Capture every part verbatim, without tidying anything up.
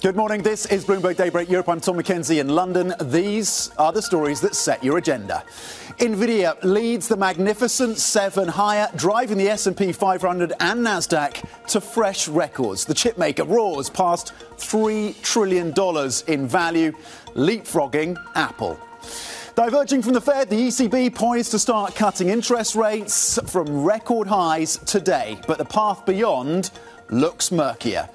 Good morning, this is Bloomberg Daybreak Europe. I'm Tom Mackenzie in London. These are the stories that set your agenda. NVIDIA leads the Magnificent Seven higher, driving the S and P five hundred and NASDAQ to fresh records. The chipmaker roars past three trillion dollars in value, leapfrogging Apple. Diverging from the Fed, the E C B poised to start cutting interest rates from record highs today, but the path beyond looks murkier.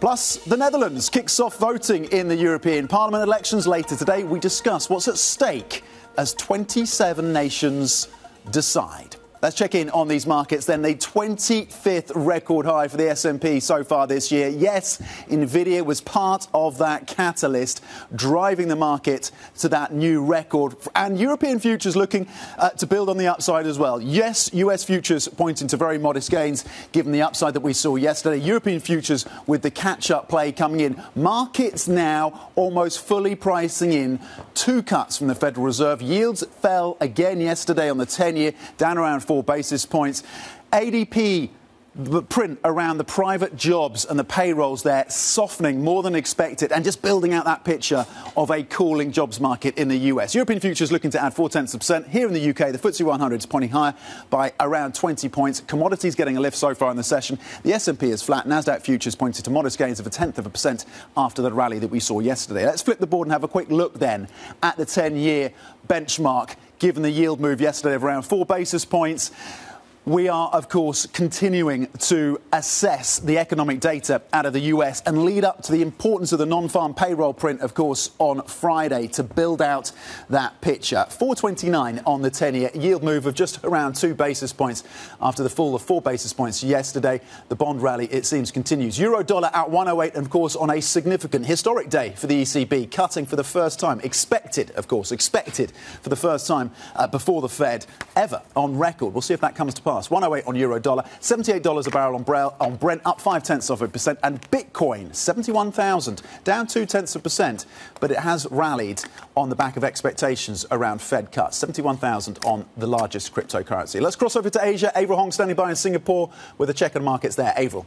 Plus, the Netherlands kicks off voting in the European Parliament elections later today. We discuss what's at stake as twenty-seven nations decide. Let's check in on these markets then. The twenty-fifth record high for the S and P so far this year. Yes, NVIDIA was part of that catalyst, driving the market to that new record. And European futures looking uh, to build on the upside as well. Yes, U S futures pointing to very modest gains, given the upside that we saw yesterday. European futures with the catch-up play coming in. Markets now almost fully pricing in two cuts from the Federal Reserve. Yields fell again yesterday on the ten-year, down around four basis points. A D P the print around the private jobs and the payrolls there softening more than expected and just building out that picture of a cooling jobs market in the U S. European futures looking to add four tenths of a percent. Here in the U K, the F T S E one hundred is pointing higher by around twenty points. Commodities getting a lift so far in the session. The S and P is flat. NASDAQ futures pointed to modest gains of a tenth of a percent after the rally that we saw yesterday. Let's flip the board and have a quick look then at the ten-year benchmark, given the yield move yesterday of around four basis points. We are, of course, continuing to assess the economic data out of the U S and lead up to the importance of the non-farm payroll print, of course, on Friday to build out that picture. four twenty-nine on the ten-year, yield move of just around two basis points after the fall of four basis points yesterday. The bond rally, it seems, continues. Euro dollar at one oh eight, of course, on a significant historic day for the E C B, cutting for the first time, expected, of course, expected for the first time uh, before the Fed ever on record. We'll see if that comes to pass. one oh eight on euro dollar, seventy-eight dollars a barrel on Brent, up five tenths of a percent, and Bitcoin seventy-one thousand, down two tenths of a percent, but it has rallied on the back of expectations around Fed cuts. seventy-one thousand on the largest cryptocurrency. Let's cross over to Asia. Avril Hong standing by in Singapore with a check on markets there. Avril.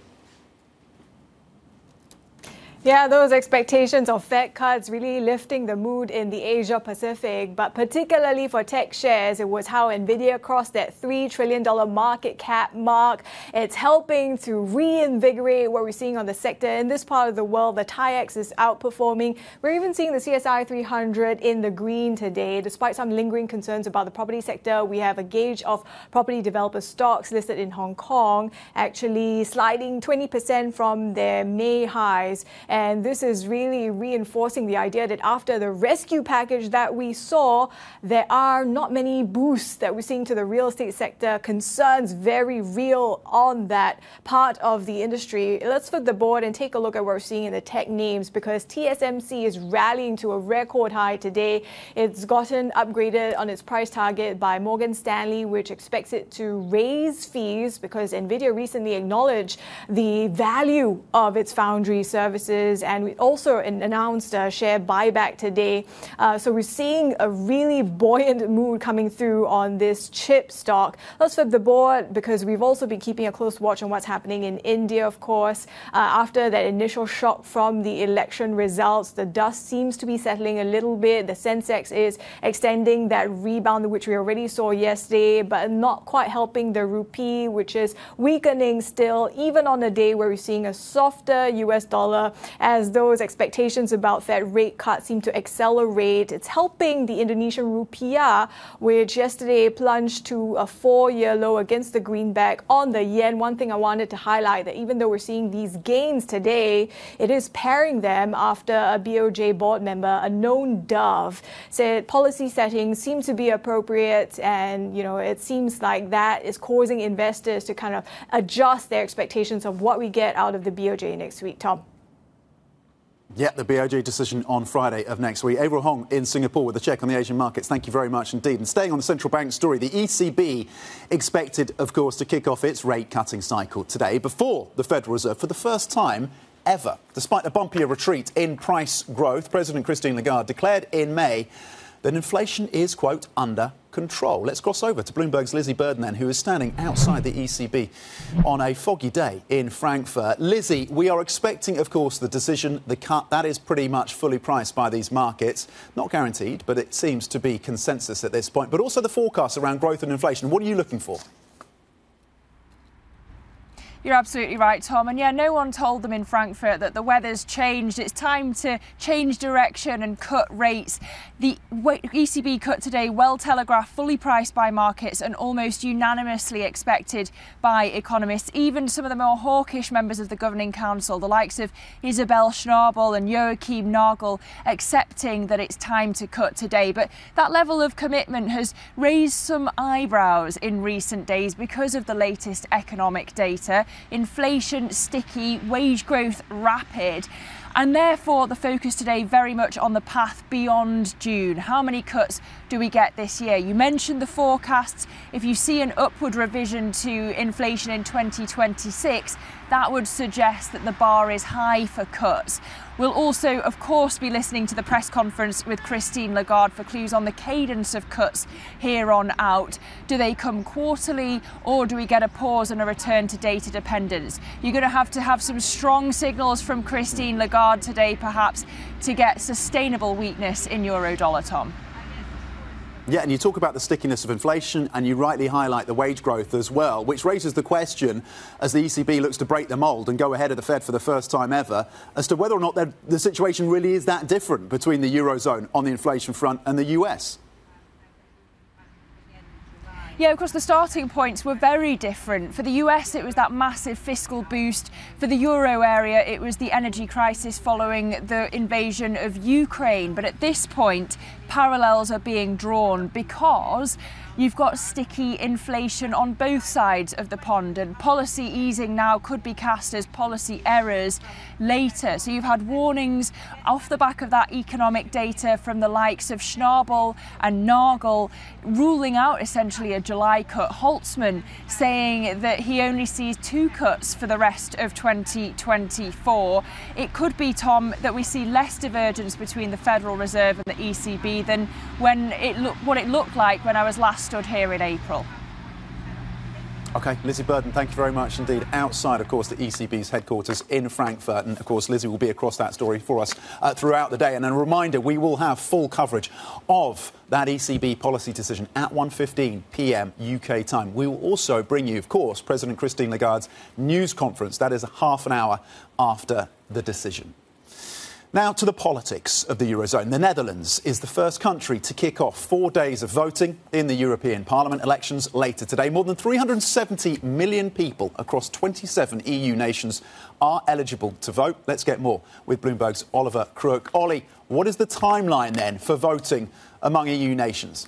Yeah, those expectations of Fed cuts really lifting the mood in the Asia-Pacific, but particularly for tech shares, it was how NVIDIA crossed that three trillion dollars market cap mark. It's helping to reinvigorate what we're seeing on the sector in this part of the world. The T I E X is outperforming. We're even seeing the C S I three hundred in the green today. Despite some lingering concerns about the property sector, we have a gauge of property developer stocks listed in Hong Kong, actually sliding twenty percent from their May highs. And this is really reinforcing the idea that after the rescue package that we saw, there are not many boosts that we're seeing to the real estate sector. Concerns very real on that part of the industry. Let's flip the board and take a look at what we're seeing in the tech names, because T S M C is rallying to a record high today. It's gotten upgraded on its price target by Morgan Stanley, which expects it to raise fees because NVIDIA recently acknowledged the value of its foundry services. And we also announced a share buyback today. Uh, so we're seeing a really buoyant mood coming through on this chip stock. Let's flip the board, because we've also been keeping a close watch on what's happening in India, of course. Uh, after that initial shock from the election results, the dust seems to be settling a little bit. The Sensex is extending that rebound, which we already saw yesterday, but not quite helping the rupee, which is weakening still, even on a day where we're seeing a softer U S dollar, as those expectations about Fed rate cuts seem to accelerate. It's helping the Indonesian rupiah, which yesterday plunged to a four-year low against the greenback on the yen. One thing I wanted to highlight, that even though we're seeing these gains today, it is pairing them after a B O J board member, a known dove, said policy settings seem to be appropriate, and you know it seems like that is causing investors to kind of adjust their expectations of what we get out of the B O J next week. Tom. Yeah, the B O J decision on Friday of next week. Avril Hong in Singapore with a check on the Asian markets. Thank you very much indeed. And staying on the central bank story, the E C B expected, of course, to kick off its rate-cutting cycle today before the Federal Reserve for the first time ever. Despite a bumpier retreat in price growth, President Christine Lagarde declared in May that inflation is, quote, under control. Let's cross over to Bloomberg's Lizzie Burden, then, who is standing outside the E C B on a foggy day in Frankfurt. Lizzie, we are expecting, of course, the decision, the cut. That is pretty much fully priced by these markets. Not guaranteed, but it seems to be consensus at this point. But also the forecasts around growth and inflation. What are you looking for? You're absolutely right, Tom. And yeah, no one told them in Frankfurt that the weather's changed. It's time to change direction and cut rates. The E C B cut today, well telegraphed, fully priced by markets and almost unanimously expected by economists. Even some of the more hawkish members of the governing council, the likes of Isabel Schnabel and Joachim Nagel, accepting that it's time to cut today. But that level of commitment has raised some eyebrows in recent days because of the latest economic data. Inflation sticky, wage growth rapid, and therefore the focus today very much on the path beyond June. How many cuts do we get this year? You mentioned the forecasts. If you see an upward revision to inflation in twenty twenty-six, that would suggest that the bar is high for cuts. We'll also, of course, be listening to the press conference with Christine Lagarde for clues on the cadence of cuts here on out. Do they come quarterly, or do we get a pause and a return to data dependence? You're going to have to have some strong signals from Christine Lagarde today, perhaps, to get sustainable weakness in euro-dollar, Tom. Yeah, and you talk about the stickiness of inflation, and you rightly highlight the wage growth as well, which raises the question, as the E C B looks to break the mould and go ahead of the Fed for the first time ever, as to whether or not the situation really is that different between the Eurozone on the inflation front and the U S. Yeah, of course, the starting points were very different. For the U S, it was that massive fiscal boost. For the euro area, it was the energy crisis following the invasion of Ukraine. But at this point, parallels are being drawn because you've got sticky inflation on both sides of the pond, and policy easing now could be cast as policy errors later. So you've had warnings off the back of that economic data from the likes of Schnabel and Nagel, ruling out essentially a July cut. Holtzman saying that he only sees two cuts for the rest of twenty twenty-four. It could be, Tom, that we see less divergence between the Federal Reserve and the E C B than when it look, what it looked like when I was last stood here in April. OK, Lizzie Burden, thank you very much indeed. Outside, of course, the E C B's headquarters in Frankfurt. And, of course, Lizzie will be across that story for us uh, throughout the day. And a reminder, we will have full coverage of that E C B policy decision at one fifteen p m U K time. We will also bring you, of course, President Christine Lagarde's news conference. That is half an hour after the decision. Now to the politics of the Eurozone. The Netherlands is the first country to kick off four days of voting in the European Parliament elections later today. More than three hundred seventy million people across twenty-seven E U nations are eligible to vote. Let's get more with Bloomberg's Oliver Crook. Ollie, what is the timeline then for voting among E U nations?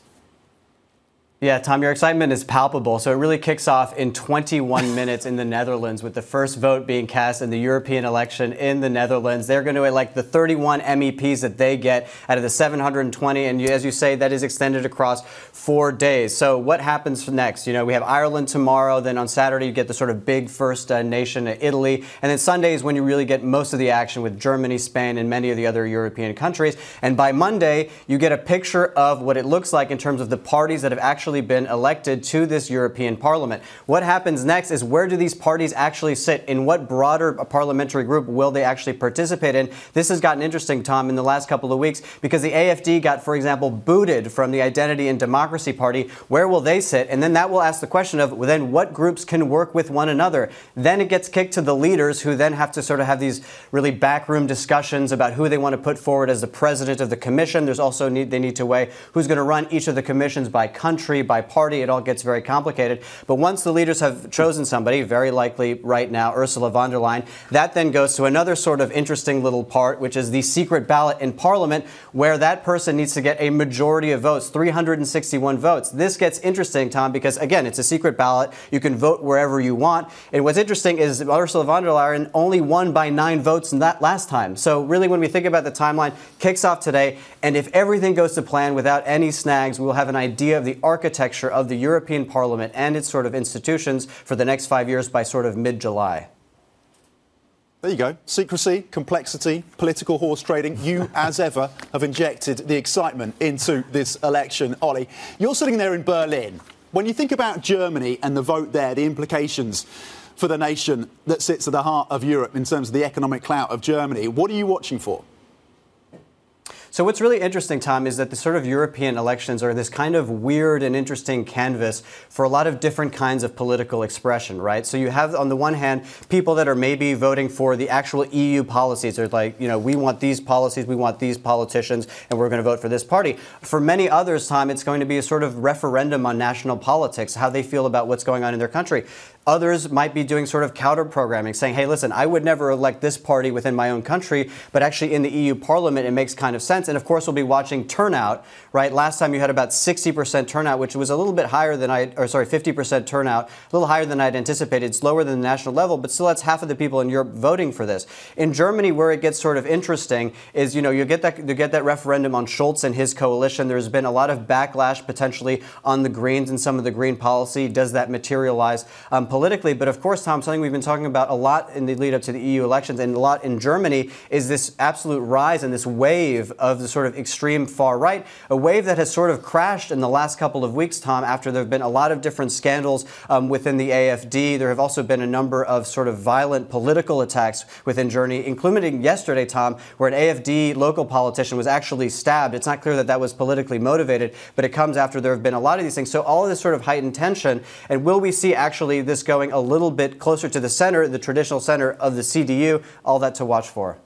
Yeah, Tom, your excitement is palpable. So it really kicks off in twenty-one minutes in the Netherlands, with the first vote being cast in the European election in the Netherlands. They're going to elect the thirty-one M E Ps that they get out of the seven hundred twenty. And as you say, that is extended across four days. So what happens next? You know, we have Ireland tomorrow. Then on Saturday, you get the sort of big first uh, nation, Italy. And then Sunday is when you really get most of the action with Germany, Spain, and many of the other European countries. And by Monday, you get a picture of what it looks like in terms of the parties that have actually been elected to this European Parliament. What happens next is, where do these parties actually sit? In what broader parliamentary group will they actually participate in? This has gotten interesting, Tom, in the last couple of weeks, because the A F D got, for example, booted from the Identity and Democracy Party. Where will they sit? And then that will ask the question of, well, then what groups can work with one another? Then it gets kicked to the leaders, who then have to sort of have these really backroom discussions about who they want to put forward as the president of the commission. There's also need, they need to weigh who's going to run each of the commissions by country, by party. It all gets very complicated. But once the leaders have chosen somebody, very likely right now Ursula von der Leyen, that then goes to another sort of interesting little part, which is the secret ballot in Parliament, where that person needs to get a majority of votes, three hundred sixty-one votes. This gets interesting, Tom, because again, it's a secret ballot. You can vote wherever you want. And what's interesting is Ursula von der Leyen only won by nine votes in that last time. So really, when we think about the timeline, kicks off today. And if everything goes to plan without any snags, we will have an idea of the architecture architecture of the European Parliament and its sort of institutions for the next five years by sort of mid-July. There you go. Secrecy, complexity, political horse trading. You, as ever, have injected the excitement into this election. Ollie, you're sitting there in Berlin. When you think about Germany and the vote there, the implications for the nation that sits at the heart of Europe in terms of the economic clout of Germany, what are you watching for? So what's really interesting, Tom, is that the sort of European elections are this kind of weird and interesting canvas for a lot of different kinds of political expression, right? So you have, on the one hand, people that are maybe voting for the actual E U policies. They're like, you know, we want these policies, we want these politicians, and we're going to vote for this party. For many others, Tom, it's going to be a sort of referendum on national politics, how they feel about what's going on in their country. Others might be doing sort of counter-programming, saying, hey, listen, I would never elect this party within my own country, but actually in the E U Parliament, it makes kind of sense. And of course, we'll be watching turnout, right? Last time you had about sixty percent turnout, which was a little bit higher than I, or sorry, fifty percent turnout, a little higher than I'd anticipated. It's lower than the national level, but still that's half of the people in Europe voting for this. In Germany, where it gets sort of interesting is, you know, you get that, you get that referendum on Scholz and his coalition. There's been a lot of backlash potentially on the Greens and some of the Green policy. Does that materialize um, politically? Politically, but of course, Tom, something we've been talking about a lot in the lead up to the E U elections and a lot in Germany is this absolute rise and this wave of the sort of extreme far right, a wave that has sort of crashed in the last couple of weeks, Tom, after there have been a lot of different scandals um, within the A F D. There have also been a number of sort of violent political attacks within Germany, including yesterday, Tom, where an A F D local politician was actually stabbed. It's not clear that that was politically motivated, but it comes after there have been a lot of these things. So all of this sort of heightened tension. And will we see actually this going a little bit closer to the center, the traditional center of the C D U, all that to watch for.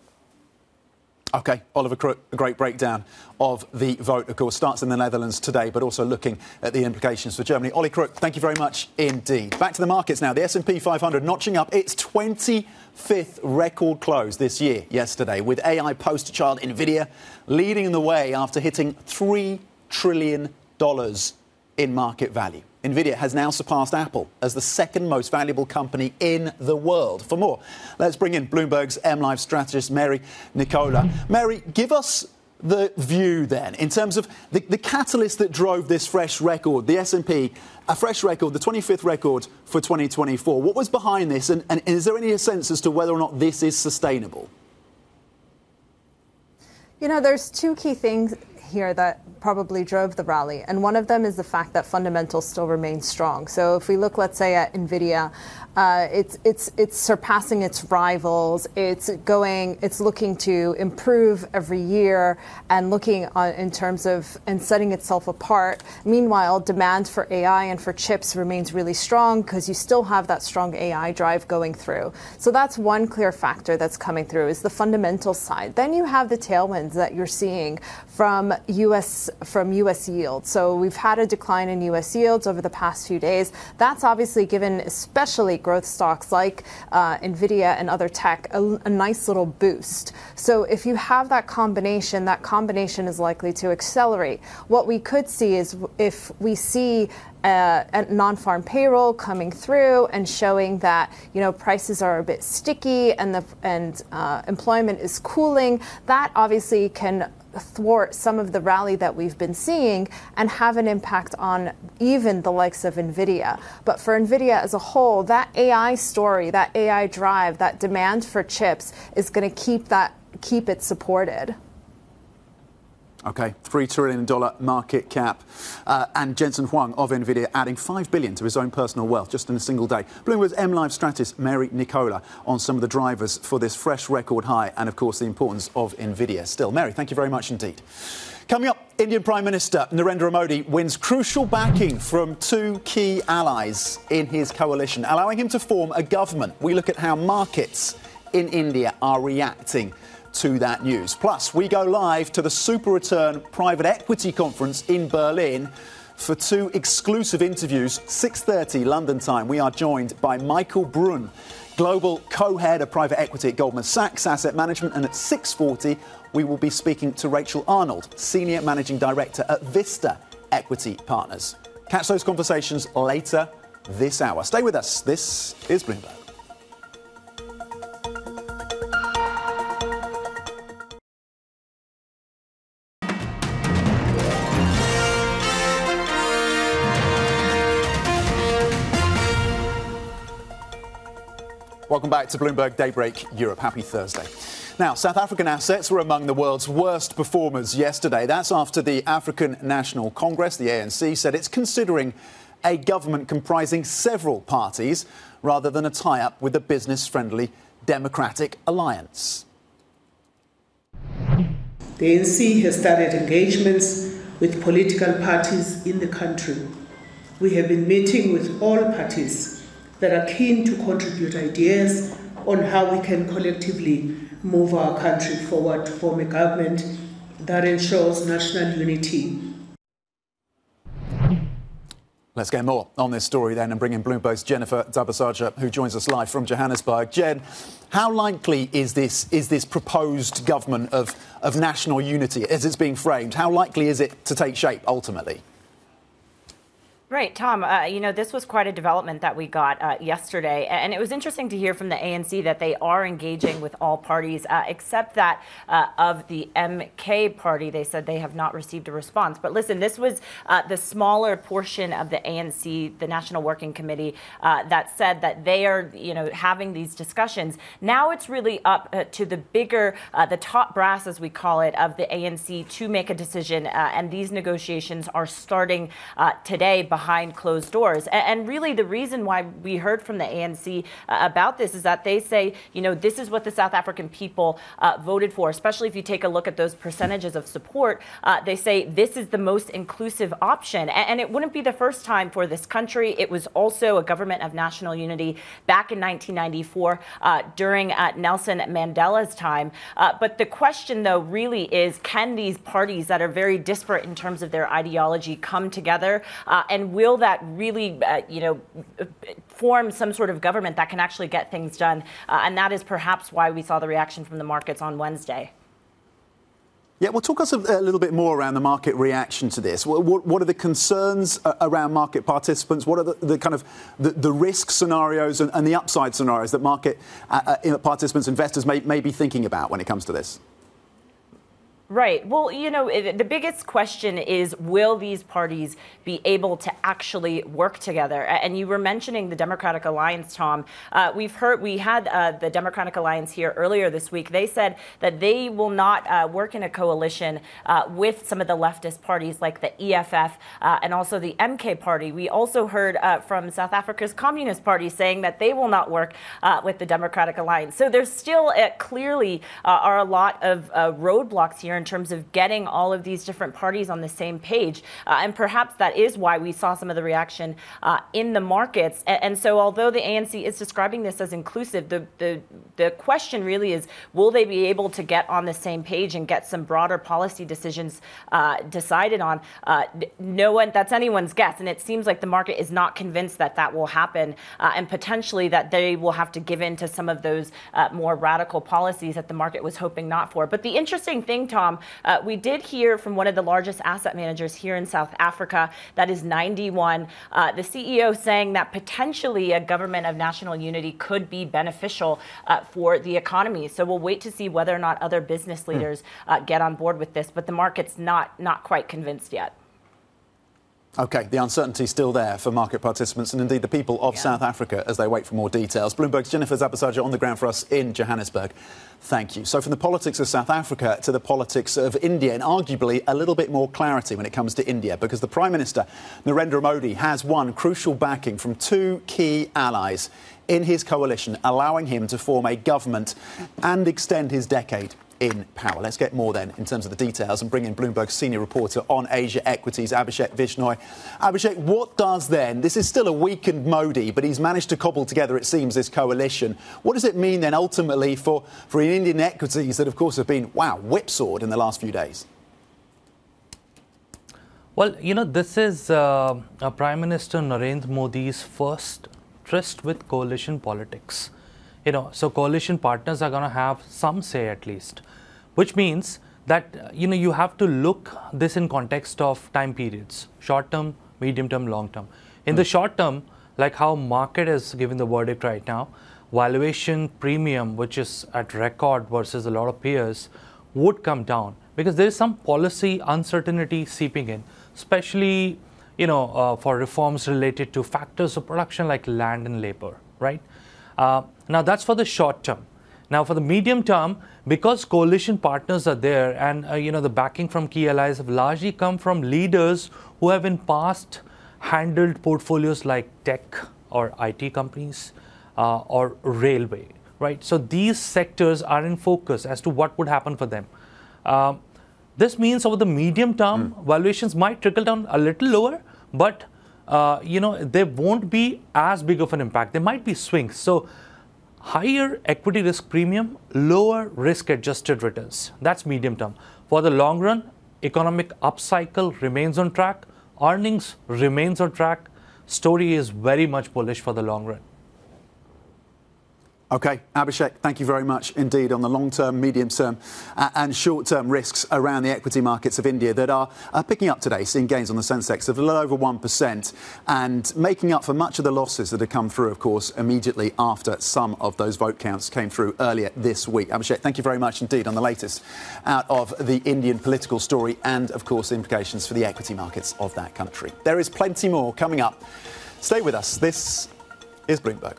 OK, Oliver Crook, a great breakdown of the vote, of course, starts in the Netherlands today, but also looking at the implications for Germany. Ollie Crook, thank you very much indeed. Back to the markets now. The S and P five hundred notching up its twenty-fifth record close this year yesterday, with A I poster child NVIDIA leading the way after hitting three trillion dollars in market value. NVIDIA has now surpassed Apple as the second most valuable company in the world. For more, let's bring in Bloomberg's M Live strategist, Mary Nicola. Mary, give us the view then, in terms of the, the catalyst that drove this fresh record, the S and P, a fresh record, the twenty-fifth record for twenty twenty-four. What was behind this, and, and is there any sense as to whether or not this is sustainable? You know, there's two key things here that probably drove the rally. And one of them is the fact that fundamentals still remain strong. So if we look, let's say, at NVIDIA, uh, it's it's it's surpassing its rivals. It's going, it's looking to improve every year and looking on, in terms of and setting itself apart. Meanwhile, demand for A I and for chips remains really strong because you still have that strong A I drive going through. So that's one clear factor that's coming through is the fundamental side. Then you have the tailwinds that you're seeing from U S from U S yields. So we've had a decline in U S yields over the past few days. That's obviously given especially growth stocks like uh, NVIDIA and other tech a, a nice little boost. So if you have that combination, that combination is likely to accelerate. What we could see is if we see Uh, and non-farm payroll coming through and showing that, you know, prices are a bit sticky and the and uh, employment is cooling, that obviously can thwart some of the rally that we've been seeing and have an impact on even the likes of NVIDIA. But for NVIDIA as a whole, that A I story, that A I drive, that demand for chips is going to keep that keep it supported. OK, three trillion dollars market cap. Uh, and Jensen Huang of NVIDIA adding five billion dollars to his own personal wealth just in a single day. Bloomberg's M Live strategist Mary Nicola on some of the drivers for this fresh record high and, of course, the importance of NVIDIA still. Mary, thank you very much indeed. Coming up, Indian Prime Minister Narendra Modi wins crucial backing from two key allies in his coalition, allowing him to form a government. We look at how markets in India are reacting to that news. Plus, we go live to the Super Return private equity conference in Berlin for two exclusive interviews, six thirty London time. We are joined by Michael Bruun, global co-head of private equity at Goldman Sachs Asset Management, and at six forty we will be speaking to Rachel Arnold, senior managing director at Vista Equity Partners. Catch those conversations later this hour. Stay with us. This is Bloomberg. Welcome back to Bloomberg Daybreak Europe. Happy Thursday. Now, South African assets were among the world's worst performers yesterday. That's after the African National Congress, the A N C, said it's considering a government comprising several parties rather than a tie-up with the business-friendly Democratic Alliance. The A N C has started engagements with political parties in the country. We have been meeting with all parties that are keen to contribute ideas on how we can collectively move our country forward to form a government that ensures national unity. Let's get more on this story then and bring in Bloomberg's Jennifer Zabasaja, who joins us live from Johannesburg. Jen, how likely is this is this proposed government of, of national unity, as it's being framed, how likely is it to take shape ultimately? Right, Tom, uh, you know, this was quite a development that we got uh, yesterday, and it was interesting to hear from the A N C that they are engaging with all parties, uh, except that uh, of the M K party. They said they have not received a response. But listen, this was uh, the smaller portion of the A N C, the National Working Committee, uh, that said that they are, you know, having these discussions. Now it's really up uh, to the bigger, uh, the top brass, as we call it, of the A N C to make a decision, uh, and these negotiations are starting uh, today behind closed doors. And really the reason why we heard from the A N C about this is that they say, you know, this is what the South African people uh, voted for, especially if you take a look at those percentages of support. Uh, they say this is the most inclusive option. And it wouldn't be the first time for this country. It was also a government of national unity back in nineteen ninety-four uh, during uh, Nelson Mandela's time. Uh, but the question, though, really is, can these parties that are very disparate in terms of their ideology come together? Uh, and will that really, uh, you know, form some sort of government that can actually get things done? Uh, and that is perhaps why we saw the reaction from the markets on Wednesday. Yeah, well, talk us a, a little bit more around the market reaction to this. What, what, what are the concerns around market participants? What are the, the kind of the, the risk scenarios and, and the upside scenarios that market uh, uh, participants, investors may, may be thinking about when it comes to this? Right. Well, you know, the biggest question is, will these parties be able to actually work together? And you were mentioning the Democratic Alliance, Tom. Uh, we've heard we had uh, the Democratic Alliance here earlier this week. They said that they will not uh, work in a coalition uh, with some of the leftist parties like the E F F uh, and also the M K party. We also heard uh, from South Africa's Communist Party saying that they will not work uh, with the Democratic Alliance. So there's still uh, clearly uh, are a lot of uh, roadblocks here in terms of getting all of these different parties on the same page. Uh, and perhaps that is why we saw some of the reaction uh, in the markets. And, and so although the A N C is describing this as inclusive, the, the, the question really is, will they be able to get on the same page and get some broader policy decisions uh, decided on? Uh, no one, that's anyone's guess. And it seems like the market is not convinced that that will happen, uh, and potentially that they will have to give in to some of those uh, more radical policies that the market was hoping not for. But the interesting thing, Tom, Uh, we did hear from one of the largest asset managers here in South Africa, that is ninety-one, uh, the C E O saying that potentially a government of national unity could be beneficial uh, for the economy. So we'll wait to see whether or not other business leaders uh, get on board with this, but the market's not, not quite convinced yet. OK, the uncertainty is still there for market participants and indeed the people of yeah. South Africa as they wait for more details. Bloomberg's Jennifer Zabasaja on the ground for us in Johannesburg. Thank you. So from the politics of South Africa to the politics of India, and arguably a little bit more clarity when it comes to India, because the Prime Minister, Narendra Modi, has won crucial backing from two key allies in his coalition, allowing him to form a government and extend his decade in power. Let's get more then in terms of the details and bring in Bloomberg's senior reporter on Asia equities, Abhishek Vishnoy. Abhishek, what does then, this is still a weakened Modi, but he's managed to cobble together, it seems, this coalition. What does it mean then ultimately for, for Indian equities that, of course, have been, wow, whipsawed in the last few days? Well, you know, this is uh, Prime Minister Narendra Modi's first tryst with coalition politics. You know, so coalition partners are going to have some say at least, which means that, you know, you have to look this in context of time periods, short term, medium term, long term. In mm. the short term, like how market is giving the verdict right now, valuation premium, which is at record versus a lot of peers, would come down because there is some policy uncertainty seeping in, especially, you know, uh, for reforms related to factors of production like land and labor, right? Uh, Now, that's for the short term. Now, for the medium term, because coalition partners are there and, uh, you know, the backing from key allies have largely come from leaders who have in past handled portfolios like tech or I T companies uh, or railway, right? So these sectors are in focus as to what would happen for them. Uh, this means over the medium term, mm. valuations might trickle down a little lower, but, uh, you know, they won't be as big of an impact. There might be swings. So higher equity risk premium, lower risk-adjusted returns. That's medium term. For the long run, economic upcycle remains on track. Earnings remains on track. Story is very much bullish for the long run. OK, Abhishek, thank you very much indeed on the long-term, medium-term uh, and short-term risks around the equity markets of India that are uh, picking up today, seeing gains on the Sensex of a little over one percent and making up for much of the losses that have come through, of course, immediately after some of those vote counts came through earlier this week. Abhishek, thank you very much indeed on the latest out of the Indian political story and, of course, implications for the equity markets of that country. There is plenty more coming up. Stay with us. This is Bloomberg.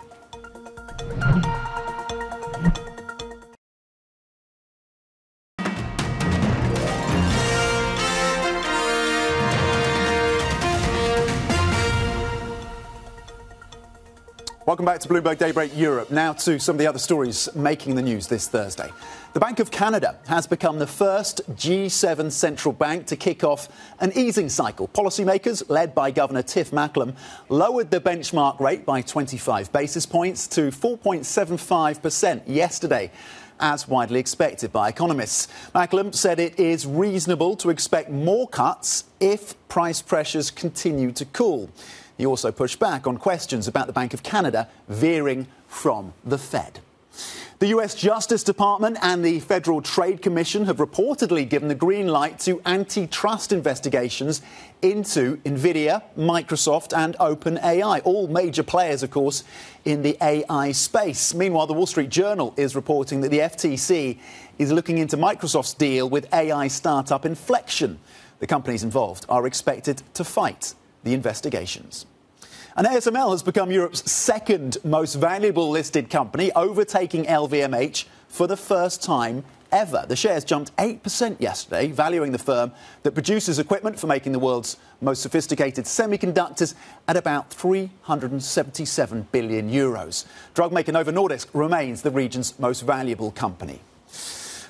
Welcome back to Bloomberg Daybreak Europe. Now to some of the other stories making the news this Thursday. The Bank of Canada has become the first G seven central bank to kick off an easing cycle. Policymakers, led by Governor Tiff Macklem, lowered the benchmark rate by twenty-five basis points to four point seven five percent yesterday, as widely expected by economists. Macklem said it is reasonable to expect more cuts if price pressures continue to cool. He also pushed back on questions about the Bank of Canada veering from the Fed. The U S Justice Department and the Federal Trade Commission have reportedly given the green light to antitrust investigations into NVIDIA, Microsoft and OpenAI, all major players, of course, in the A I space. Meanwhile, the Wall Street Journal is reporting that the F T C is looking into Microsoft's deal with A I startup Inflection. The companies involved are expected to fight the investigations. And A S M L has become Europe's second most valuable listed company, overtaking L V M H for the first time ever. The shares jumped eight percent yesterday, valuing the firm that produces equipment for making the world's most sophisticated semiconductors at about three hundred seventy-seven billion euros. Drug maker Novo Nordisk remains the region's most valuable company.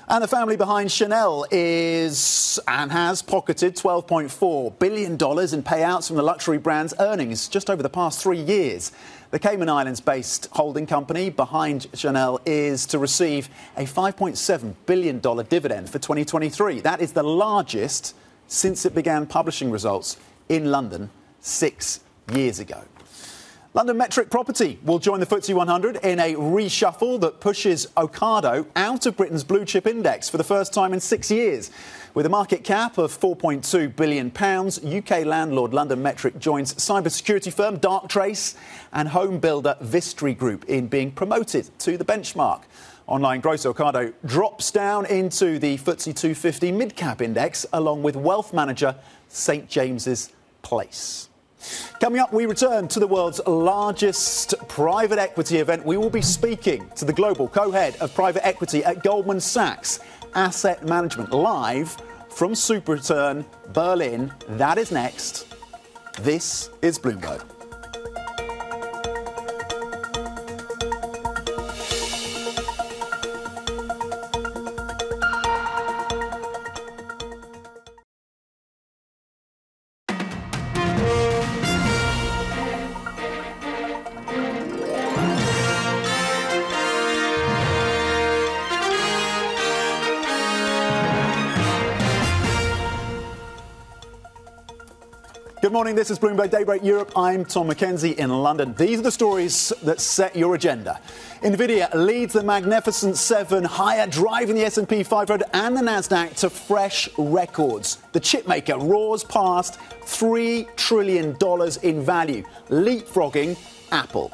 And the family behind Chanel is and has pocketed twelve point four billion dollars in payouts from the luxury brand's earnings just over the past three years. The Cayman Islands-based holding company behind Chanel is to receive a five point seven billion dollars dividend for twenty twenty-three. That is the largest since it began publishing results in London six years ago. London Metric Property will join the F T S E one hundred in a reshuffle that pushes Ocado out of Britain's blue chip index for the first time in six years. With a market cap of four point two billion pounds, U K landlord London Metric joins cybersecurity firm Darktrace and home builder Vistry Group in being promoted to the benchmark. Online grocer Ocado drops down into the F T S E two fifty mid-cap index along with wealth manager Saint James's Place. Coming up, we return to the world's largest private equity event. We will be speaking to the global co-head of private equity at Goldman Sachs Asset Management, live from Super Return, Berlin. That is next. This is Bloomberg. Good morning, this is Bloomberg Daybreak Europe. I'm Tom Mackenzie in London. These are the stories that set your agenda. NVIDIA leads the Magnificent Seven higher, driving the S and P five hundred and the NASDAQ to fresh records. The chipmaker roars past three trillion dollars in value, leapfrogging Apple.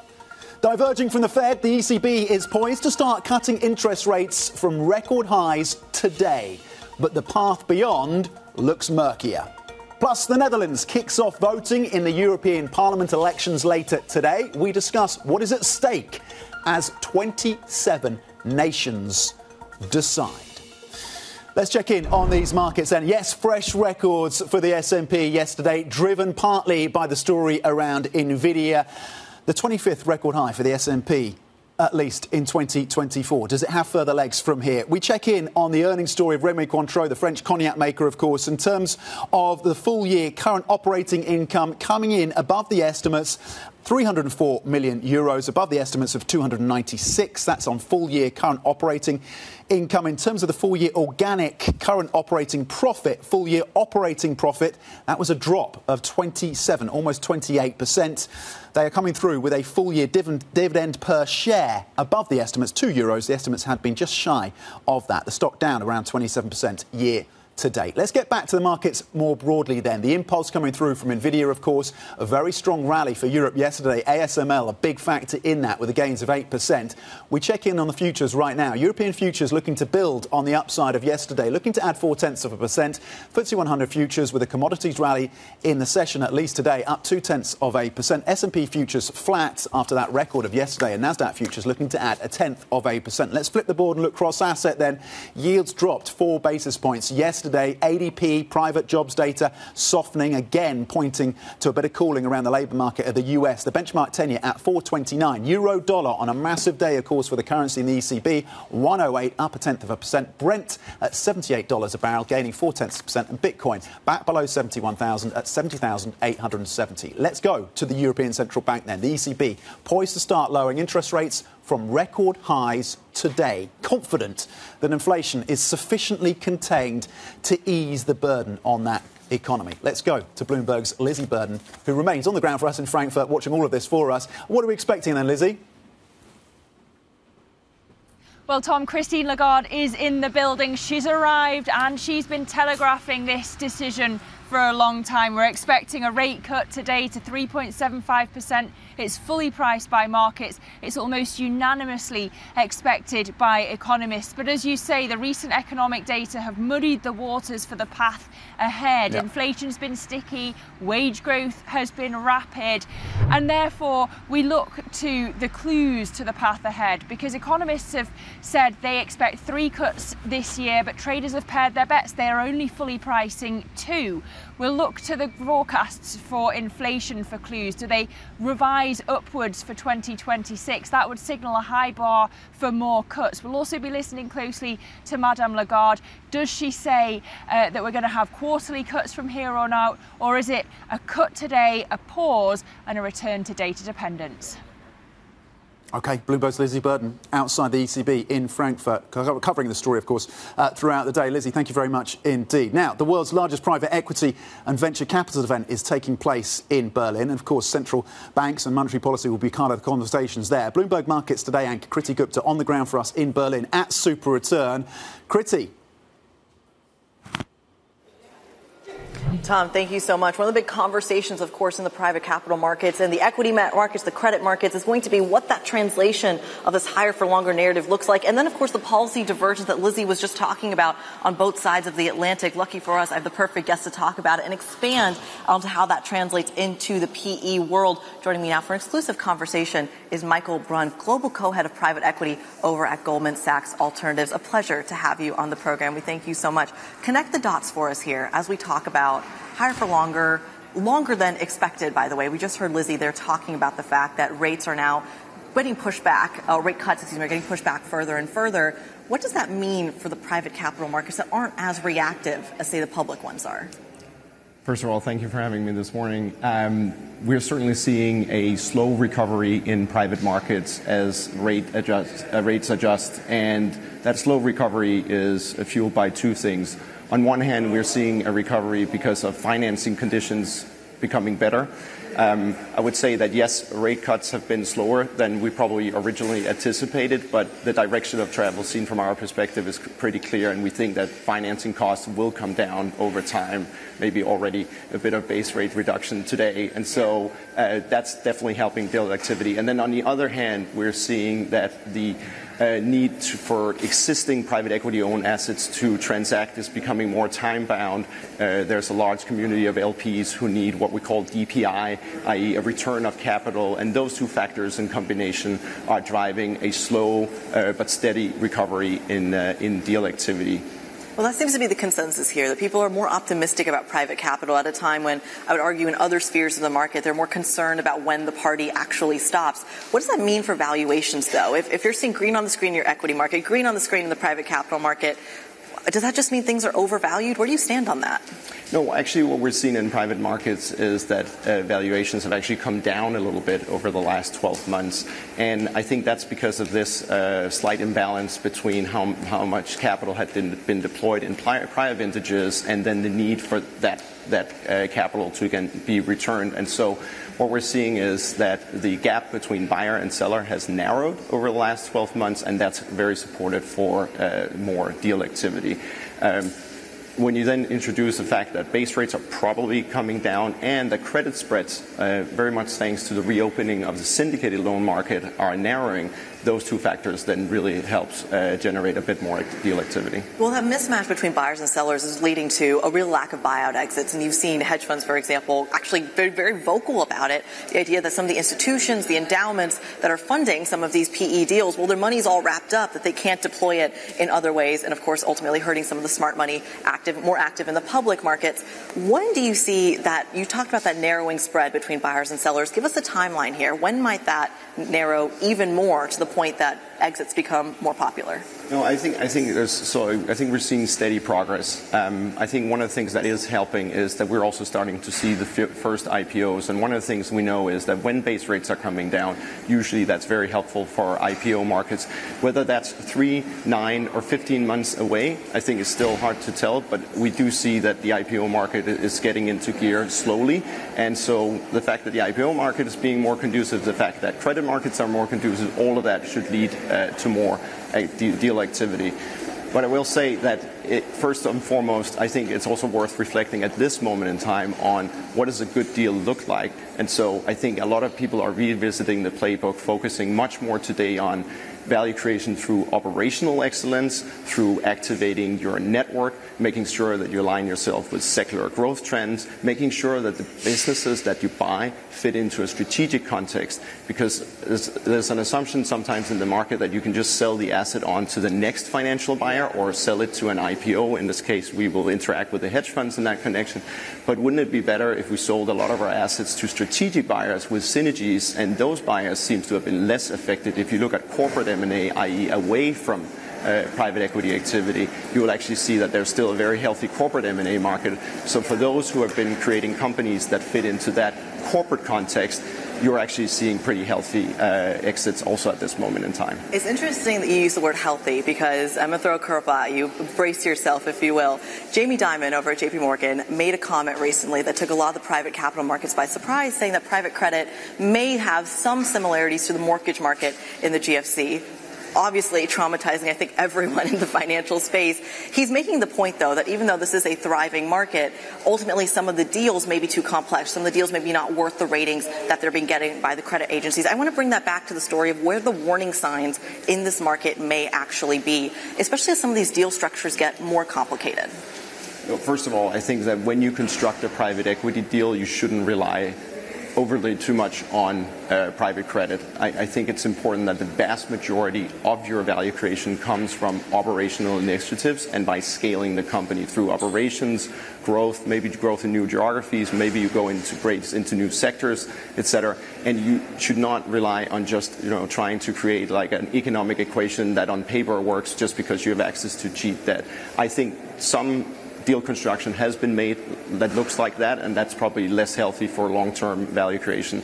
Diverging from the Fed, the E C B is poised to start cutting interest rates from record highs today. But the path beyond looks murkier. Plus, the Netherlands kicks off voting in the European Parliament elections later today. We discuss what is at stake as twenty-seven nations decide. Let's check in on these markets then. Yes, fresh records for the S and P yesterday, driven partly by the story around NVIDIA. The twenty-fifth record high for the S and P, at least in twenty twenty-four. Does it have further legs from here? We check in on the earnings story of Rémy Cointreau, the French cognac maker, of course, in terms of the full year current operating income coming in above the estimates. three hundred four million euros, above the estimates of two hundred ninety-six. That's on full-year current operating income. In terms of the full-year organic current operating profit, full-year operating profit, that was a drop of twenty-seven, almost twenty-eight percent. They are coming through with a full-year div- dividend per share above the estimates, two euros. The estimates had been just shy of that. The stock down around twenty-seven percent year to date. Let's get back to the markets more broadly then. The impulse coming through from NVIDIA, of course, a very strong rally for Europe yesterday. A S M L, a big factor in that, with the gains of eight percent. We check in on the futures right now. European futures looking to build on the upside of yesterday, looking to add four-tenths of a percent. F T S E one hundred futures with a commodities rally in the session, at least today, up two-tenths of a percent. S and P futures flat after that record of yesterday, and NASDAQ futures looking to add a tenth of a percent. Let's flip the board and look cross-asset then. Yields dropped four basis points yesterday. Today, A D P, private jobs data softening again, pointing to a bit of cooling around the labour market of the U S. The benchmark ten-year at four twenty-nine. Euro dollar on a massive day, of course, for the currency in the E C B, one oh eight, up a tenth of a percent. Brent at seventy-eight dollars a barrel, gaining four tenths of a percent. And Bitcoin back below seventy-one thousand at seventy thousand eight hundred seventy. Let's go to the European Central Bank then. The E C B poised to start lowering interest rates from record highs today, confident that inflation is sufficiently contained to ease the burden on that economy. Let's go to Bloomberg's Lizzie Burden, who remains on the ground for us in Frankfurt, watching all of this for us. What are we expecting then, Lizzie? Well, Tom, Christine Lagarde is in the building. She's arrived and she's been telegraphing this decision for a long time. We're expecting a rate cut today to three point seven five percent. It's fully priced by markets. It's almost unanimously expected by economists. But as you say, the recent economic data have muddied the waters for the path ahead. Yep. Inflation's been sticky, wage growth has been rapid, and therefore we look to the clues to the path ahead, because economists have said they expect three cuts this year, but traders have paired their bets. They are only fully pricing two. We'll look to the forecasts for inflation for clues. Do they revise upwards for twenty twenty-six? That would signal a high bar for more cuts. We'll also be listening closely to Madame Lagarde. Does she say uh, that we're going to have quarterly cuts from here on out, or is it a cut today, a pause, and a return to data dependence? OK, Bloomberg's Lizzie Burden outside the E C B in Frankfurt, covering the story, of course, uh, throughout the day. Lizzie, thank you very much indeed. Now, the world's largest private equity and venture capital event is taking place in Berlin. And, of course, central banks and monetary policy will be part of the conversations there. Bloomberg Markets Today anchor Kriti Gupta on the ground for us in Berlin at Super Return. Kriti. Tom, thank you so much. One of the big conversations, of course, in the private capital markets and the equity markets, the credit markets, is going to be what that translation of this higher for longer narrative looks like. And then, of course, the policy divergence that Lizzie was just talking about on both sides of the Atlantic. Lucky for us, I have the perfect guest to talk about it and expand on how that translates into the P E world. Joining me now for an exclusive conversation is Michael Bruun, Global Co-Head of Private Equity over at Goldman Sachs Alternatives. A pleasure to have you on the program. We thank you so much. Connect the dots for us here as we talk about higher for longer, longer than expected, by the way. We just heard Lizzie there talking about the fact that rates are now getting pushed back, uh, rate cuts, excuse me, are getting pushed back further and further. What does that mean for the private capital markets that aren't as reactive as, say, the public ones are? First of all, thank you for having me this morning. Um, we're certainly seeing a slow recovery in private markets as rate adjust, uh, rates adjust, and that slow recovery is fueled by two things. On one hand, we're seeing a recovery because of financing conditions becoming better. Um, I would say that, yes, rate cuts have been slower than we probably originally anticipated, but the direction of travel seen from our perspective is pretty clear, and we think that financing costs will come down over time, maybe already a bit of base rate reduction today. And so uh, that's definitely helping build activity. And then on the other hand, we're seeing that the uh, need to, for existing private equity-owned assets to transact is becoming more time-bound. Uh, there's a large community of L Ps who need what we call D P I, that is a return of capital, and those two factors in combination are driving a slow uh, but steady recovery in, uh, in deal activity. Well, that seems to be the consensus here, that people are more optimistic about private capital at a time when, I would argue, in other spheres of the market, they're more concerned about when the party actually stops. What does that mean for valuations, though? If, if you're seeing green on the screen in your equity market, green on the screen in the private capital market, does that just mean things are overvalued? Where do you stand on that? No, actually what we're seeing in private markets is that uh, valuations have actually come down a little bit over the last twelve months. And I think that's because of this uh, slight imbalance between how, how much capital had been, been deployed in prior, prior vintages and then the need for that, that uh, capital to again be returned. And so what we're seeing is that the gap between buyer and seller has narrowed over the last twelve months, and that's very supportive for uh, more deal activity. Um, When you then introduce the fact that base rates are probably coming down and the credit spreads, uh, very much thanks to the reopening of the syndicated loan market, are narrowing, those two factors then really helps uh, generate a bit more deal activity. Well, that mismatch between buyers and sellers is leading to a real lack of buyout exits, and you've seen hedge funds, for example, actually very, very vocal about it, the idea that some of the institutions, the endowments that are funding some of these P E deals, well, their money's all wrapped up, that they can't deploy it in other ways, and, of course, ultimately hurting some of the smart money active, more active in the public markets. When do you see that? You talked about that narrowing spread between buyers and sellers. Give us a timeline here. When might that narrow even more to the point that exits become more popular? No, I think I think there's so I think we're seeing steady progress. Um, I think one of the things that is helping is that we're also starting to see the f first I P Os. And one of the things we know is that when base rates are coming down, usually that's very helpful for I P O markets. Whether that's three, nine, or fifteen months away, I think it's still hard to tell. But we do see that the I P O market is getting into gear slowly. And so the fact that the I P O market is being more conducive, the fact that credit markets are more conducive, all of that should lead Uh, to more uh, deal activity. But I will say that it, first and foremost, I think it's also worth reflecting at this moment in time on what does a good deal look like. And so I think a lot of people are revisiting the playbook, focusing much more today on value creation through operational excellence, through activating your network, making sure that you align yourself with secular growth trends, making sure that the businesses that you buy fit into a strategic context, because there's, there's an assumption sometimes in the market that you can just sell the asset on to the next financial buyer or sell it to an I P O. In this case, we will interact with the hedge funds in that connection. But wouldn't it be better if we sold a lot of our assets to strategic buyers with synergies, and those buyers seem to have been less affected. If you look at corporate M and A, that is away from uh, private equity activity, you will actually see that there's still a very healthy corporate M and A market. So for those who have been creating companies that fit into that corporate context, you're actually seeing pretty healthy uh, exits also at this moment in time. It's interesting that you use the word healthy, because I'm going to throw a curveball at you. Brace yourself, if you will. Jamie Dimon over at J P Morgan made a comment recently that took a lot of the private capital markets by surprise, saying that private credit may have some similarities to the mortgage market in the G F C. Obviously traumatizing, I think, everyone in the financial space. He's making the point, though, that even though this is a thriving market, ultimately some of the deals may be too complex. Some of the deals may be not worth the ratings that they're being getting by the credit agencies. I want to bring that back to the story of where the warning signs in this market may actually be, especially as some of these deal structures get more complicated. First of all, I think that when you construct a private equity deal, you shouldn't rely overly too much on uh, private credit. I, I think it's important that the vast majority of your value creation comes from operational initiatives and by scaling the company through operations, growth, maybe growth in new geographies, maybe you go into breaks into new sectors, et cetera. And you should not rely on just you know trying to create like an economic equation that on paper works just because you have access to cheap debt. I think some deal construction has been made that looks like that, and that's probably less healthy for long-term value creation.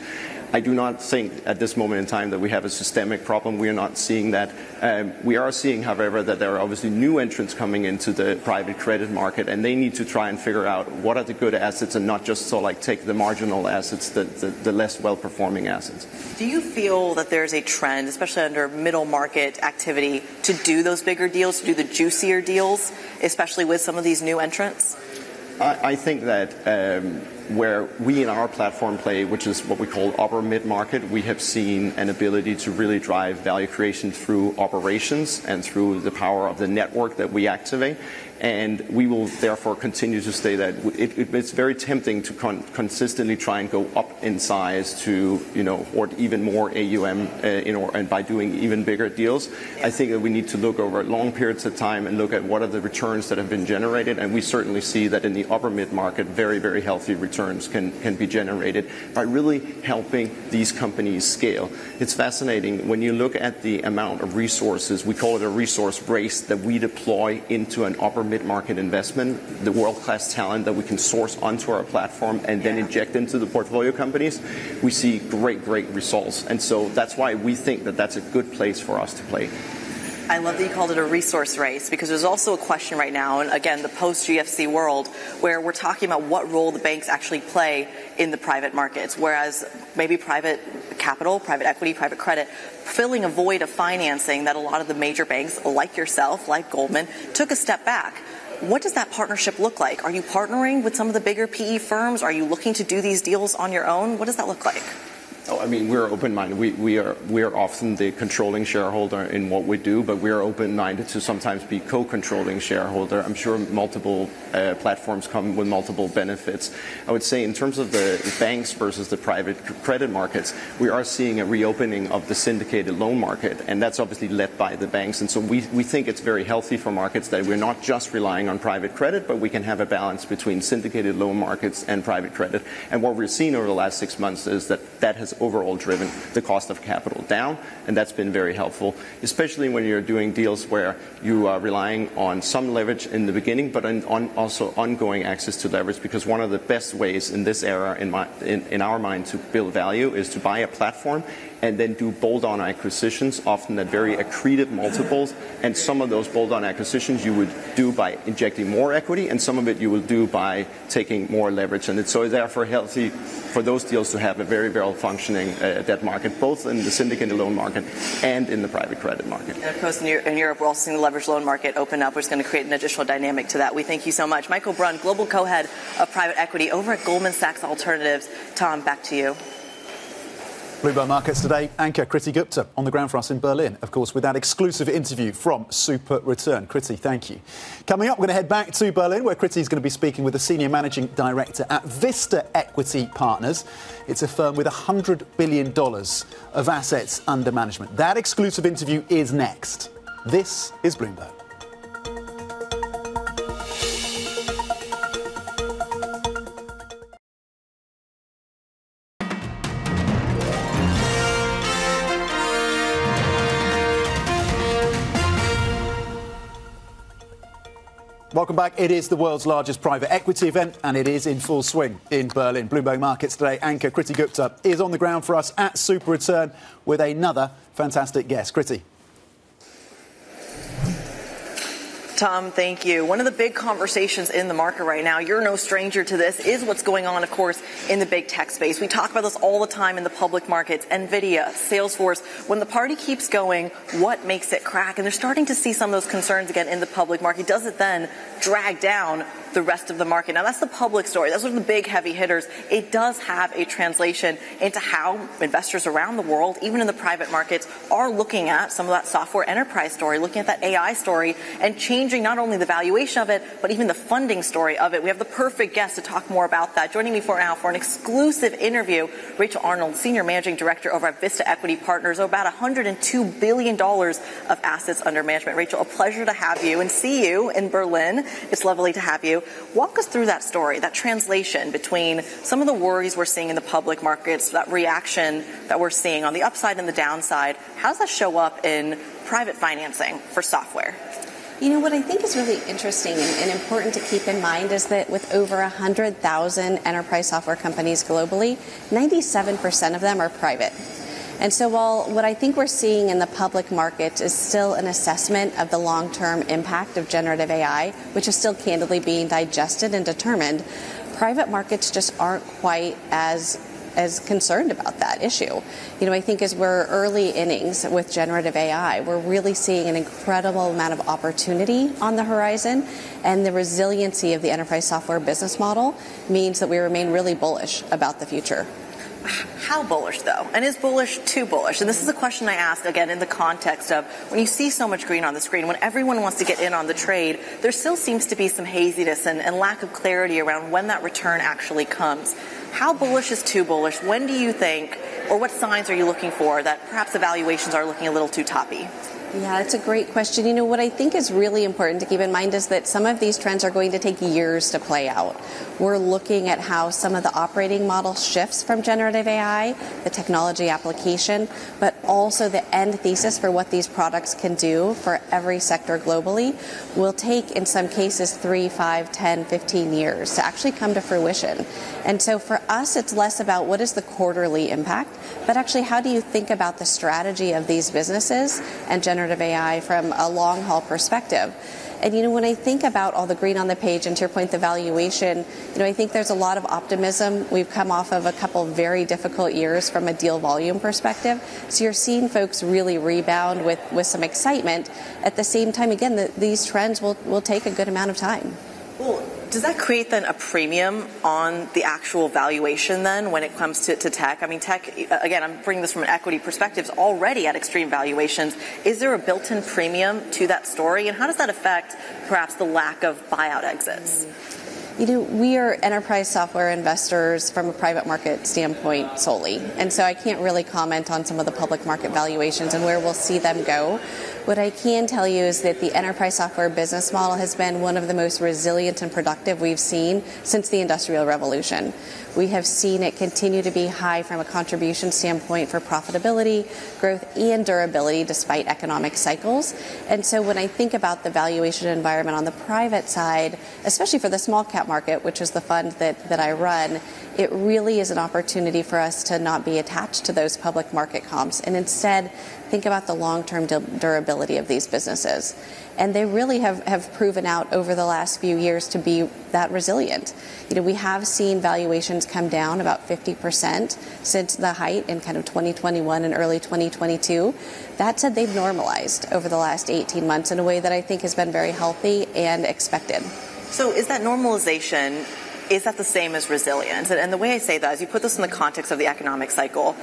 I do not think at this moment in time that we have a systemic problem. We are not seeing that. Um, we are seeing, however, that there are obviously new entrants coming into the private credit market, and they need to try and figure out what are the good assets and not just so like take the marginal assets, the, the, the less well-performing assets. Do you feel that there's a trend, especially under middle market activity, to do those bigger deals, to do the juicier deals, especially with some of these new entrants? I, I think that um, where we in our platform play, which is what we call upper mid-market, we have seen an ability to really drive value creation through operations and through the power of the network that we activate. And we will therefore continue to say that it, it, it's very tempting to con consistently try and go up in size to, you know, or even more A U M, uh, in or, and by doing even bigger deals. I think that we need to look over long periods of time and look at what are the returns that have been generated. And we certainly see that in the upper mid-market, very, very healthy returns can, can be generated by really helping these companies scale. It's fascinating when you look at the amount of resources, we call it a resource race, that we deploy into an upper mid-market investment, the world-class talent that we can source onto our platform and then yeah. inject into the portfolio companies, we see great, great results. And so that's why we think that that's a good place for us to play. I love that you called it a resource race, because there's also a question right now, and again, the post-G F C world, where we're talking about what role the banks actually play in the private markets, whereas maybe private capital, private equity, private credit, filling a void of financing that a lot of the major banks, like yourself, like Goldman, took a step back. What does that partnership look like? Are you partnering with some of the bigger P E firms? Are you looking to do these deals on your own? What does that look like? Oh, I mean, we're open-minded. We, we are we are often the controlling shareholder in what we do, but we are open-minded to sometimes be co-controlling shareholder. I'm sure multiple uh, platforms come with multiple benefits. I would say in terms of the banks versus the private credit markets, we are seeing a reopening of the syndicated loan market, and that's obviously led by the banks. And so we, we think it's very healthy for markets that we're not just relying on private credit, but we can have a balance between syndicated loan markets and private credit. And what we've seen over the last six months is that that has overall driven the cost of capital down, and that's been very helpful, especially when you're doing deals where you are relying on some leverage in the beginning, but on also ongoing access to leverage, because one of the best ways in this era, in, my, in, in our mind, to build value is to buy a platform and then do bolt-on acquisitions, often at very accretive multiples, and some of those bolt-on acquisitions you would do by injecting more equity, and some of it you will do by taking more leverage. And it's so therefore healthy for those deals to have a very, very functioning uh, debt market, both in the syndicated loan market and in the private credit market. And of course, in, in Europe, we're also seeing the leveraged loan market open up, which is going to create an additional dynamic to that. We thank you so much. Michael Bruun, Global Co-Head of Private Equity over at Goldman Sachs Alternatives. Tom, back to you. Bloomberg Markets Today anchor Kriti Gupta on the ground for us in Berlin, of course, with that exclusive interview from Super Return. Kriti, thank you. Coming up, we're going to head back to Berlin, where Kriti is going to be speaking with the Senior Managing Director at Vista Equity Partners. It's a firm with one hundred billion dollars of assets under management. That exclusive interview is next. This is Bloomberg. Welcome back. It is the world's largest private equity event, and it is in full swing in Berlin. Bloomberg Markets Today anchor Kriti Gupta is on the ground for us at Super Return with another fantastic guest. Kriti. Tom, thank you. One of the big conversations in the market right now, you're no stranger to this, is what's going on, of course, in the big tech space. We talk about this all the time in the public markets. NVIDIA, Salesforce, when the party keeps going, what makes it crack? And they're starting to see some of those concerns again in the public market. Does it then drag down the rest of the market? Now, that's the public story. That's one of the big heavy hitters. It does have a translation into how investors around the world, even in the private markets, are looking at some of that software enterprise story, looking at that A I story, and changing not only the valuation of it, but even the funding story of it. We have the perfect guest to talk more about that. Joining me for now for an exclusive interview, Rachel Arnold, Senior Managing Director over at Vista Equity Partners, about one hundred two billion dollars of assets under management. Rachel, a pleasure to have you and see you in Berlin. It's lovely to have you. Walk us through that story, that translation between some of the worries we're seeing in the public markets, that reaction that we're seeing on the upside and the downside. How does that show up in private financing for software? You know, what I think is really interesting and, and important to keep in mind is that with over one hundred thousand enterprise software companies globally, ninety-seven percent of them are private. And so while what I think we're seeing in the public market is still an assessment of the long-term impact of generative A I, which is still candidly being digested and determined, private markets just aren't quite as as concerned about that issue. You know, I think as we're early innings with generative A I, we're really seeing an incredible amount of opportunity on the horizon, and the resiliency of the enterprise software business model means that we remain really bullish about the future. How bullish, though? And is bullish too bullish? And this is a question I ask, again, in the context of when you see so much green on the screen, when everyone wants to get in on the trade, there still seems to be some haziness and, and lack of clarity around when that return actually comes. How bullish is too bullish? When do you think, or what signs are you looking for that perhaps the valuations are looking a little too toppy? Yeah, it's a great question. You know, what I think is really important to keep in mind is that some of these trends are going to take years to play out. We're looking at how some of the operating model shifts from generative A I, the technology application, but also the end thesis for what these products can do for every sector globally will take, in some cases, three, five, ten, fifteen years to actually come to fruition. And so for us, it's less about what is the quarterly impact, but actually how do you think about the strategy of these businesses and generative of A I from a long-haul perspective. And, you know, when I think about all the green on the page, and to your point, the valuation, you know, I think there's a lot of optimism. We've come off of a couple of very difficult years from a deal volume perspective. So you're seeing folks really rebound with, with some excitement. At the same time, again, the, these trends will, will take a good amount of time. Well, does that create then a premium on the actual valuation then when it comes to, to tech? I mean, tech, again, I'm bringing this from an equity perspective, is already at extreme valuations. Is there a built-in premium to that story? And how does that affect perhaps the lack of buyout exits? Mm-hmm. You know, we are enterprise software investors from a private market standpoint solely. And so I can't really comment on some of the public market valuations and where we'll see them go. What I can tell you is that the enterprise software business model has been one of the most resilient and productive we've seen since the Industrial Revolution. We have seen it continue to be high from a contribution standpoint for profitability, growth, and durability despite economic cycles. And so when I think about the valuation environment on the private side, especially for the small cap market, which is the fund that, that I run, it really is an opportunity for us to not be attached to those public market comps and instead think about the long-term durability of these businesses. And they really have, have proven out over the last few years to be that resilient. You know, we have seen valuations come down about fifty percent since the height in kind of twenty twenty-one and early twenty twenty-two. That said, they've normalized over the last eighteen months in a way that I think has been very healthy and expected. So is that normalization, is that the same as resilience? And the way I say that is you put this in the context of the economic cycle.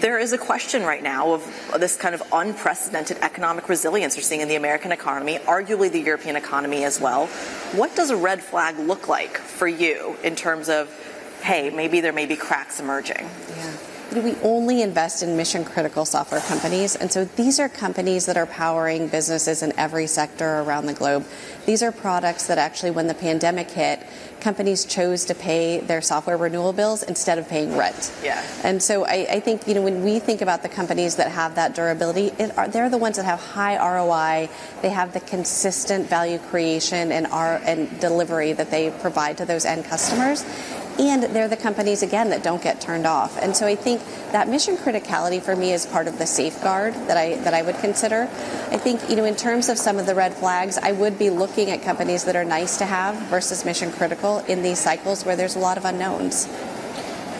There is a question right now of this kind of unprecedented economic resilience we're seeing in the American economy, arguably the European economy as well. What does a red flag look like for you in terms of, hey, maybe there may be cracks emerging? Yeah. We only invest in mission-critical software companies, and so these are companies that are powering businesses in every sector around the globe. These are products that actually, when the pandemic hit, companies chose to pay their software renewal bills instead of paying rent. Yeah. And so I, I think, you know, when we think about the companies that have that durability, it are, they're the ones that have high R O I. They have the consistent value creation and, R, and delivery that they provide to those end customers. And they're the companies, again, that don't get turned off. And so I think that mission criticality for me is part of the safeguard that I that I would consider. I think, you know, in terms of some of the red flags, I would be looking at companies that are nice to have versus mission critical in these cycles where there's a lot of unknowns.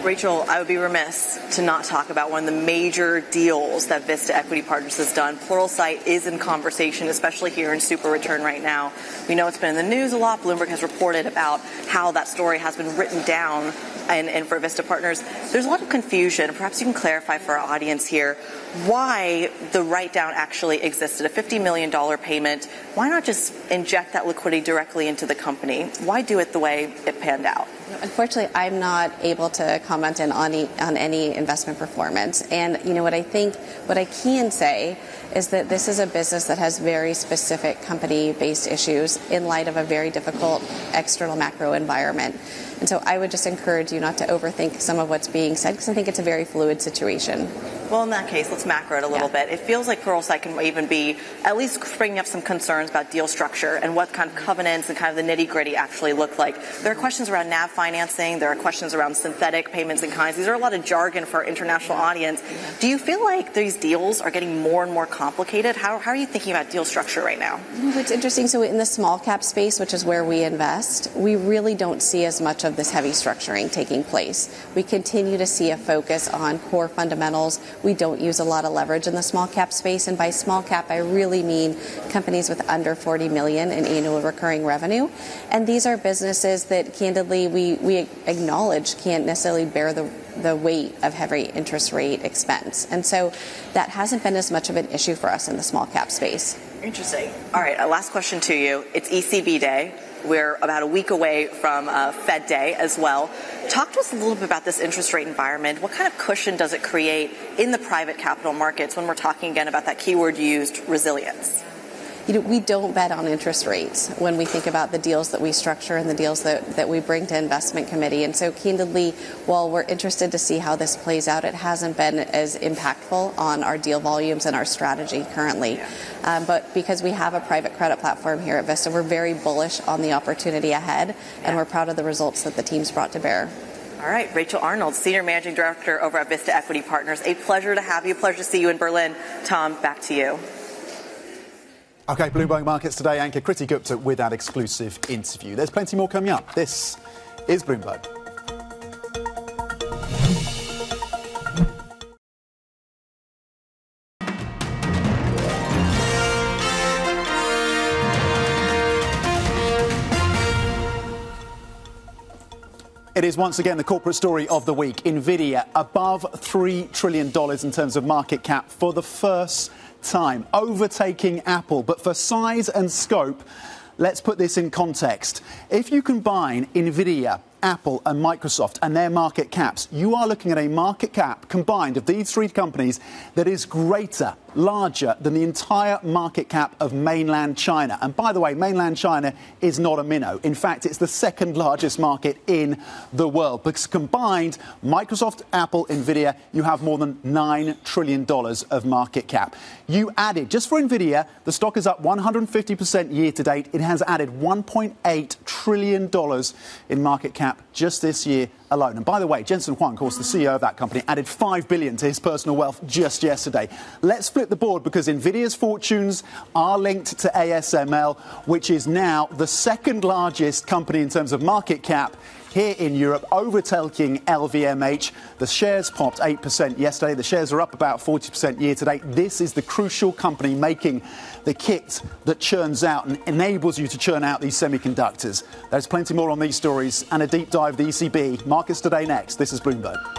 Rachel, I would be remiss to not talk about one of the major deals that Vista Equity Partners has done. Pluralsight is in conversation, especially here in Super Return right now. We know it's been in the news a lot. Bloomberg has reported about how that story has been written down, and, and for Vista Partners. There's a lot of confusion. Perhaps you can clarify for our audience here why the write-down actually existed, a fifty million dollars payment. Why not just inject that liquidity directly into the company? Why do it the way it panned out? Unfortunately, I'm not able to comment in on, e- on any investment performance. And, you know, what I think, what I can say is that this is a business that has very specific company-based issues in light of a very difficult external macro environment. And so I would just encourage you not to overthink some of what's being said, because I think it's a very fluid situation. Well, in that case, let's macro it a little yeah. bit. It feels like Pluralsight can even be at least bringing up some concerns about deal structure and what kind of covenants and kind of the nitty-gritty actually look like. There are questions around N A V financing. There are questions around synthetic payments and kinds. These are a lot of jargon for our international audience. Do you feel like these deals are getting more and more complicated? How, how are you thinking about deal structure right now? It's interesting. So in the small cap space, which is where we invest, we really don't see as much of this heavy structuring taking place. We continue to see a focus on core fundamentals. We don't use a lot of leverage in the small cap space, and by small cap I really mean companies with under forty million in annual recurring revenue, and these are businesses that candidly we, we acknowledge can't necessarily bear the the weight of heavy interest rate expense, and so that hasn't been as much of an issue for us in the small cap space. Interesting. All right, last question to you. It's E C B day. We're about a week away from uh, Fed Day as well. Talk to us a little bit about this interest rate environment. What kind of cushion does it create in the private capital markets when we're talking again about that keyword you used, resilience? You know, we don't bet on interest rates when we think about the deals that we structure and the deals that, that we bring to investment committee. And so candidly, while we're interested to see how this plays out, it hasn't been as impactful on our deal volumes and our strategy currently. Yeah. Um, but because we have a private credit platform here at Vista, we're very bullish on the opportunity ahead, yeah. and we're proud of the results that the team's brought to bear. All right, Rachel Arnold, Senior Managing Director over at Vista Equity Partners. A pleasure to have you. Pleasure to see you in Berlin. Tom, back to you. Okay, Bloomberg Markets Today anchor Kriti Gupta with that exclusive interview. There's plenty more coming up. This is Bloomberg. It is once again the corporate story of the week. NVIDIA above three trillion dollars in terms of market cap for the first time, overtaking Apple. But for size and scope, let's put this in context. If you combine NVIDIA, Apple and Microsoft and their market caps, you are looking at a market cap combined of these three companies that is greater, larger than the entire market cap of mainland China. And by the way, mainland China is not a minnow. In fact, it's the second largest market in the world. Because combined, Microsoft, Apple, NVIDIA, you have more than nine trillion dollars of market cap. You added, just for NVIDIA, the stock is up one hundred fifty percent year to date. It has added one point eight trillion dollars in market cap just this year alone. And by the way, Jensen Huang, of course, the C E O of that company, added five billion dollars to his personal wealth just yesterday. Let's flip the board because NVIDIA's fortunes are linked to A S M L, which is now the second largest company in terms of market cap here in Europe, overtaking L V M H. The shares popped eight percent yesterday. The shares are up about forty percent year to date. This is the crucial company making the kit that churns out and enables you to churn out these semiconductors. There's plenty more on these stories and a deep dive of the E C B. Markets Today next. This is Bloomberg.